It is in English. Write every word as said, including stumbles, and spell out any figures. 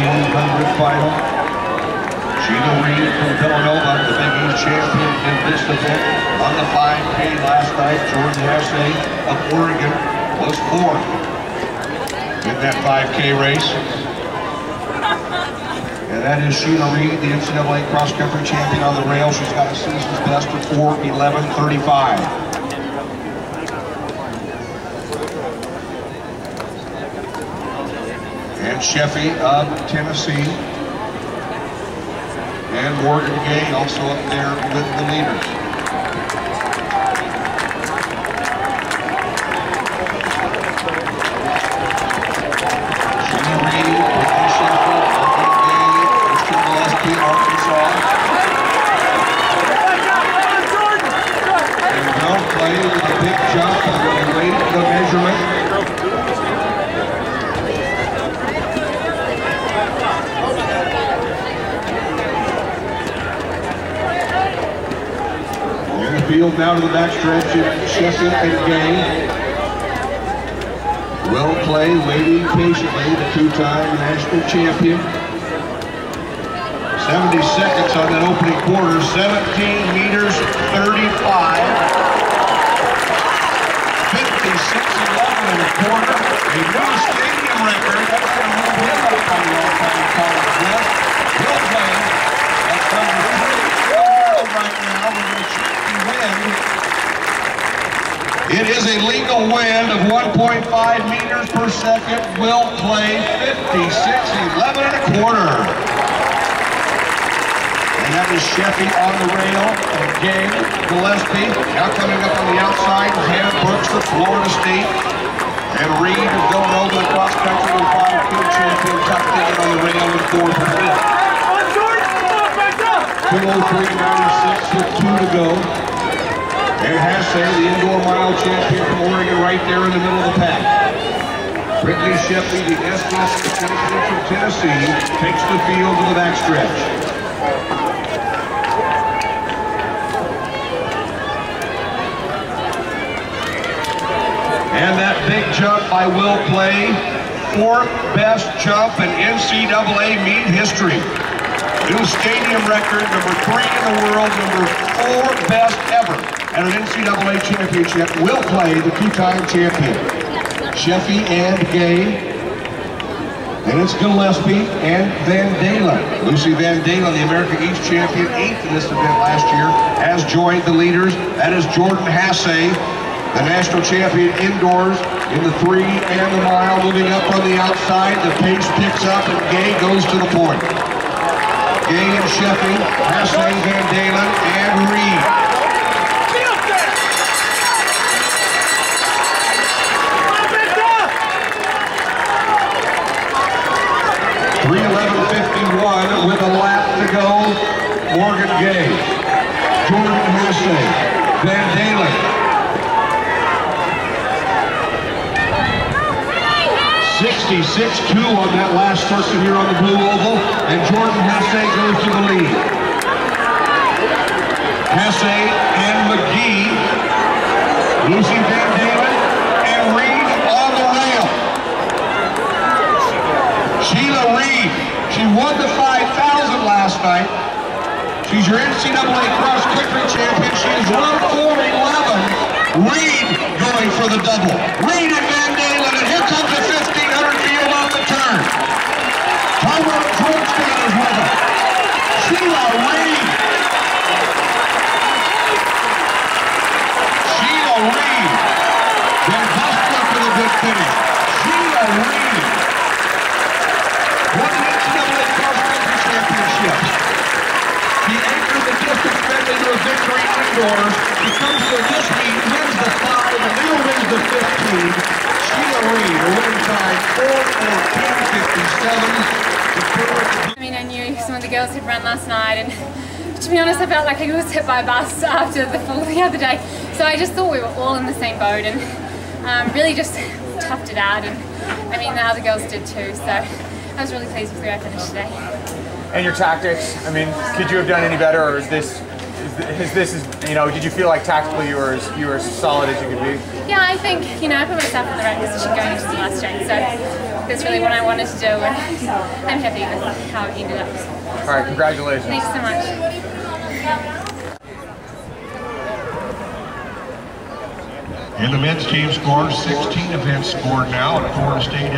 eighteen hundred final. Sheena Reed from Villanova, the Big East champion in this event. On the five K last night, Jordan Hasay of Oregon was fourth in that five K race. And that is Sheena Reed, the N C double A cross-country champion on the rail. She's got a season's best of four eleven thirty-five. And Sheffey of Tennessee. And Morgan Gay also up there with the leaders. Sheena Reed, Brittany Sheffey, Morgan Gay, Gabe Gillespie, Arkansas. And Will Claye with a big jump and a weight of measurement. Field now to the backstretch of Sheffey and Gay. Will Claye waiting patiently, the two-time national champion. seventy seconds on that opening quarter, seventeen meters thirty-five. fifty-six eleven in the quarter, a new stadium record. That's going to move him up on the all-time college list. Will Claye has come through right now with a champion. It is a legal wind of one point five meters per second. Will Claye, fifty-six eleven and a quarter. And that is Sheffey on the rail, and Gabe Gillespie. Now coming up on the outside is Hannah Brooks of Florida State. And Reed going over the cross-country with five K champion, top ticket on the rail with four for fifth. two oh three ninety-six with two to go. And Hasay, the indoor mile champion from Oregon, right there in the middle of the pack. Brittany Sheffey, the S L S champion from Tennessee, takes the field to the backstretch. And that big jump by Will Claye, fourth best jump in N C double A meet history. New stadium record, number three in the world, number four best ever at an N C double A championship. Will Claye, the two-time champion. Sheffey and Gay, and it's Gillespie and Van Dalen. Lucy Van Dalen, the American East champion, eighth in this event last year, has joined the leaders. That is Jordan Hasay, the national champion indoors in the three and the mile, moving up on the outside. The pace picks up, and Gay goes to the point. Gay and Sheffey, Hasay, Van Dalen, and Reed. three eleven fifty-one with a lap to go. Morgan Gay, Jordan Hasay, Van Dalen. sixty-six two on that last circuit here on the blue oval, and Jordan Hasay goes to the lead. Hasay and McGee, Lucy Van Dalen, and Reed on the rail. Sheena Reed. She won the five thousand last night. She's your N C double A cross-country champion. She has run four eleven. Reed going for the double. Reed and Van Dalen, and here comes the fifteen hundred field on the turn. Thomas Brookston is with her. Sheena Reed. Sheena Reed. Van Hustler for the good finish. Sheena Reed. What she anchored the distance bending to a victory indoors. She comes to this meet, wins the five, and then wins the fifteen. Sheena Reed, a win time four fourteen fifty-seven. I mean, I knew some of the girls had run last night, and to be honest, I felt like I was hit by a bus after the fall the other day. So I just thought we were all in the same boat, and um, really just toughed it out. And I mean, the other girls did too. So I was really pleased with where I finished today. And your tactics, I mean, could you have done any better, or is this, is this, is this, you know, did you feel like tactically you were, as, you were as solid as you could be? Yeah, I think, you know, I put myself in the right position going into the last straight, so that's really what I wanted to do, and I'm happy with how it ended up. All right, congratulations. Thanks so much. And the men's team scores sixteen events scored now at Florida State.